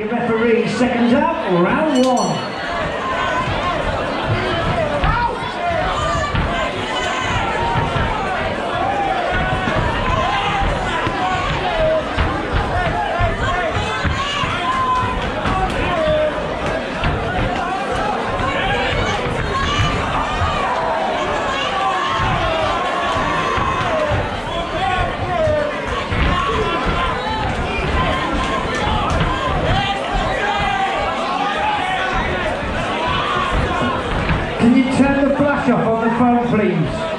Your referee seconds up, round one. Can you turn the flash off on the phone, please?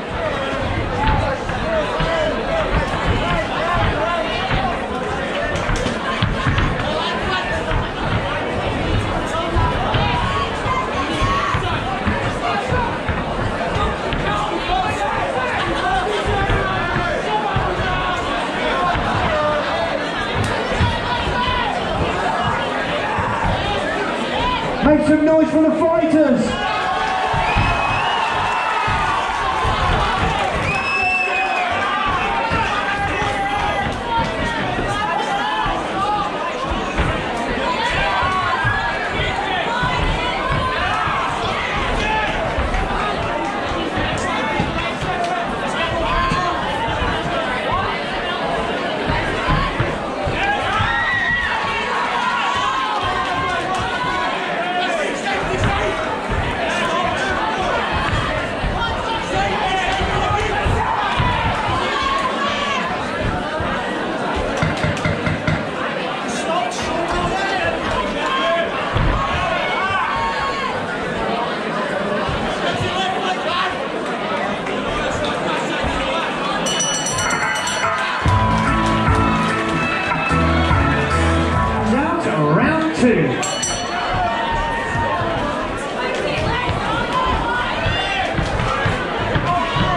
Make some noise for the fighters!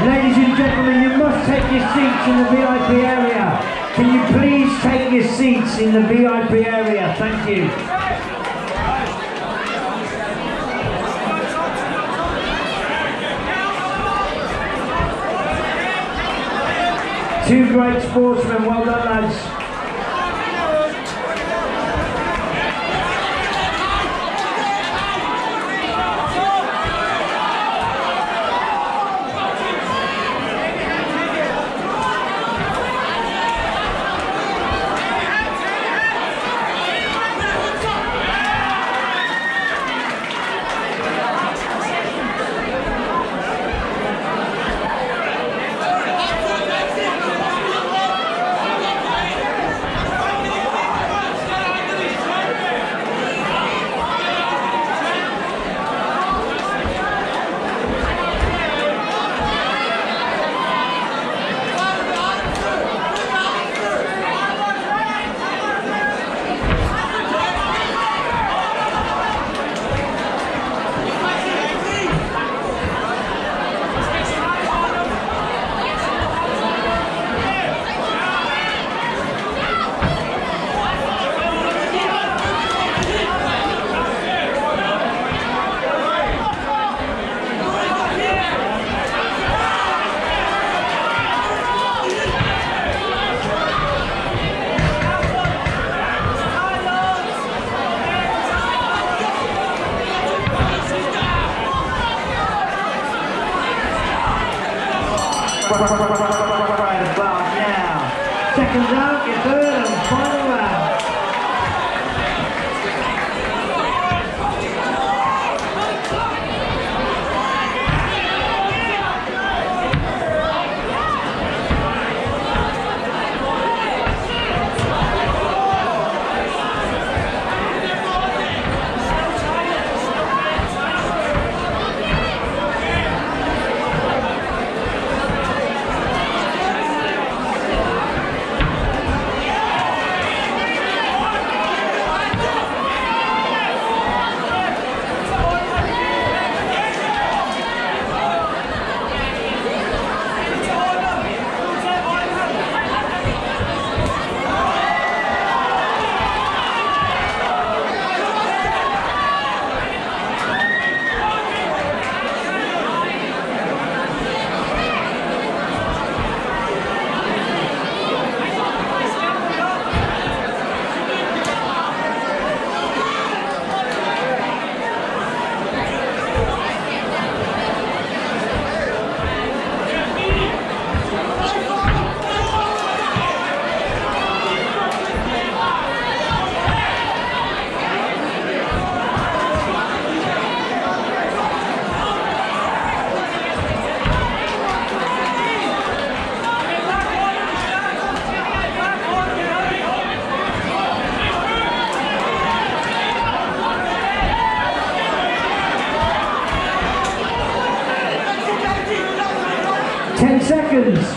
Ladies and gentlemen, you must take your seats in the VIP area. Can you please take your seats in the VIP area? Thank you. Two great sportsmen, well done lads. Right about now. Second round, your third and final round. 10 seconds.